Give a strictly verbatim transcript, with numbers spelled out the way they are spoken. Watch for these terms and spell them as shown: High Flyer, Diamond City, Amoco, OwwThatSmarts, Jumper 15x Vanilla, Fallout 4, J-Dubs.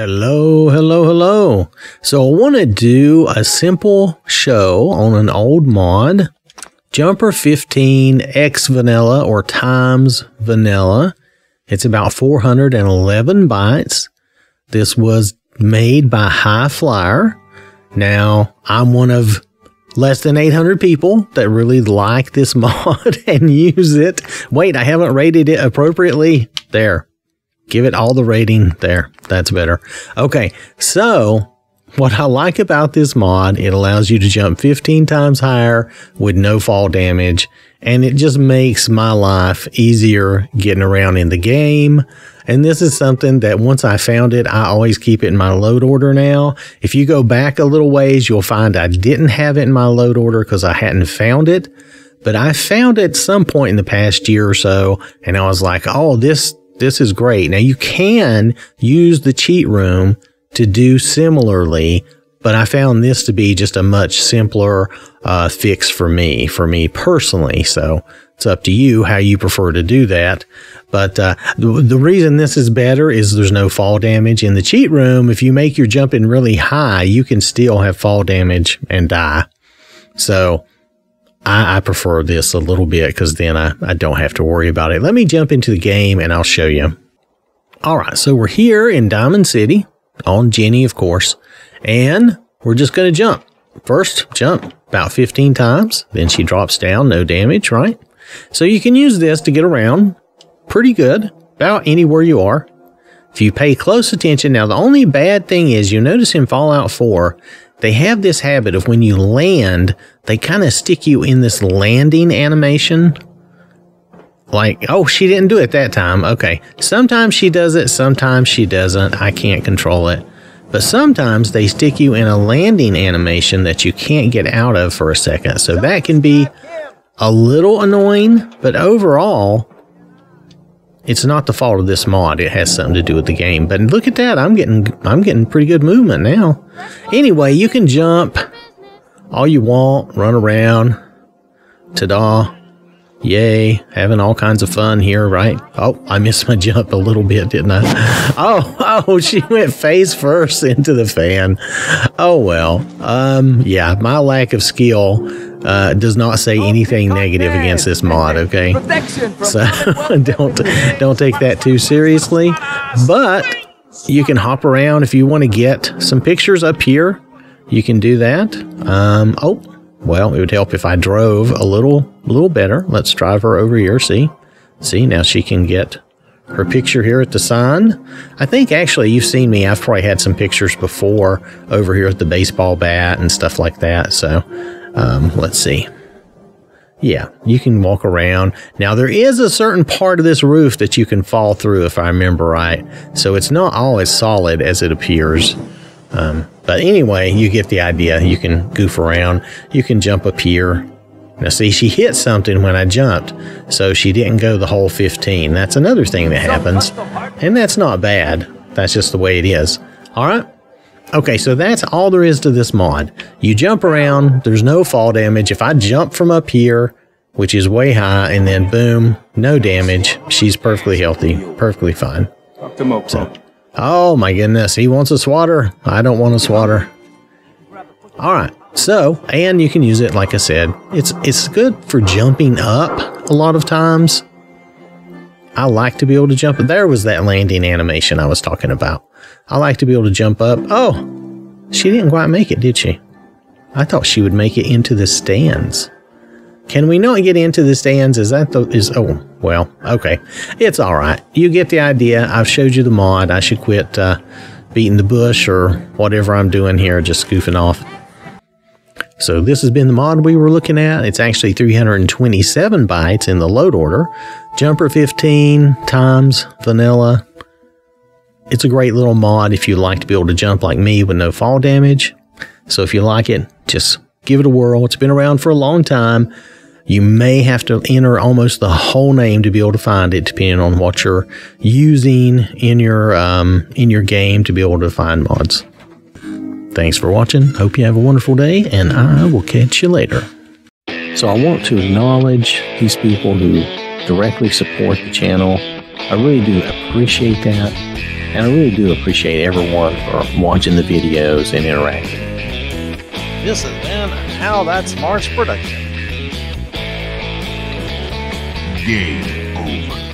Hello, hello, hello. So I want to do a simple show on an old mod, Jumper fifteen x Vanilla or times Vanilla. It's about four hundred eleven bytes. This was made by High Flyer. Now, I'm one of less than eight hundred people that really like this mod and use it. Wait, I haven't rated it appropriately. There. Give it all the rating there. That's better. Okay, so what I like about this mod, it allows you to jump fifteen times higher with no fall damage, and it just makes my life easier getting around in the game. And this is something that once I found it, I always keep it in my load order now. If you go back a little ways, you'll find I didn't have it in my load order because I hadn't found it, but I found it at some point in the past year or so, and I was like, oh, this This is great. Now you can use the cheat room to do similarly, but I found this to be just a much simpler uh, fix for me, for me personally. So it's up to you how you prefer to do that. But uh, the, the reason this is better is there's no fall damage in the cheat room. If you make your jumping really high, you can still have fall damage and die. So I, I prefer this a little bit because then I, I don't have to worry about it. Let me jump into the game and I'll show you. All right, so we're here in Diamond City on Jenny, of course, and we're just going to jump. First, jump about fifteen times. Then she drops down, no damage, right? So you can use this to get around pretty good about anywhere you are. If you pay close attention. Now, the only bad thing is you notice in Fallout four, they have this habit of when you land, they kind of stick you in this landing animation. Like, oh, she didn't do it that time. Okay. Sometimes she does it. Sometimes she doesn't. I can't control it. But sometimes they stick you in a landing animation that you can't get out of for a second. So that can be a little annoying, but overall, it's not the fault of this mod. It has something to do with the game. But look at that. I'm getting I'm getting pretty good movement now. Anyway, you can jump all you want, run around. Ta-da. Yay. Having all kinds of fun here, right? Oh, I missed my jump a little bit, didn't I? Oh, oh, she went face first into the fan. Oh, well. Um, yeah, my lack of skill Uh, does not say anything negative against this mod, okay? So don't don't take that too seriously. But you can hop around if you want to get some pictures up here. You can do that. Um, oh, well, it would help if I drove a little, little better. Let's drive her over here. See, see, now she can get her picture here at the sign. I think actually you've seen me. I've probably had some pictures before over here at the baseball bat and stuff like that. So. Um, let's see. Yeah, you can walk around. Now, there is a certain part of this roof that you can fall through, if I remember right. So it's not always solid as it appears. Um, but anyway, you get the idea. You can goof around. You can jump up here. Now, see, she hit something when I jumped, so she didn't go the whole fifteen. That's another thing that happens, and that's not bad. That's just the way it is. All right. Okay, so that's all there is to this mod. You jump around, there's no fall damage. If I jump from up here, which is way high, and then boom, no damage. She's perfectly healthy, perfecttly fine. So, oh my goodness, he wants a swatter. I don't want a swatter. All right, so, and you can use it, like I said. It's, it's good for jumping up a lot of times. I like to be able to jump. There was that landing animation I was talking about. I like to be able to jump up. Oh, she didn't quite make it, did she? I thought she would make it into the stands. Can we not get into the stands? Is that the, is, oh, well, okay. It's all right. You get the idea. I've showed you the mod. I should quit uh, beating the bush or whatever I'm doing here, just goofing off. So this has been the mod we were looking at. It's actually three hundred twenty-seven bytes in the load order. Jumper fifteen times Vanilla. It's a great little mod if you like to be able to jump like me with no fall damage. So if you like it, just give it a whirl. It's been around for a long time. You may have to enter almost the whole name to be able to find it, depending on what you're using in your, um, in your game to be able to find mods. Thanks for watching. Hope you have a wonderful day, and I will catch you later. So I want to acknowledge these people who directly support the channel. I really do appreciate that. And I really do appreciate everyone for watching the videos and interacting. This has been an OwwThatSmarts production. Game over.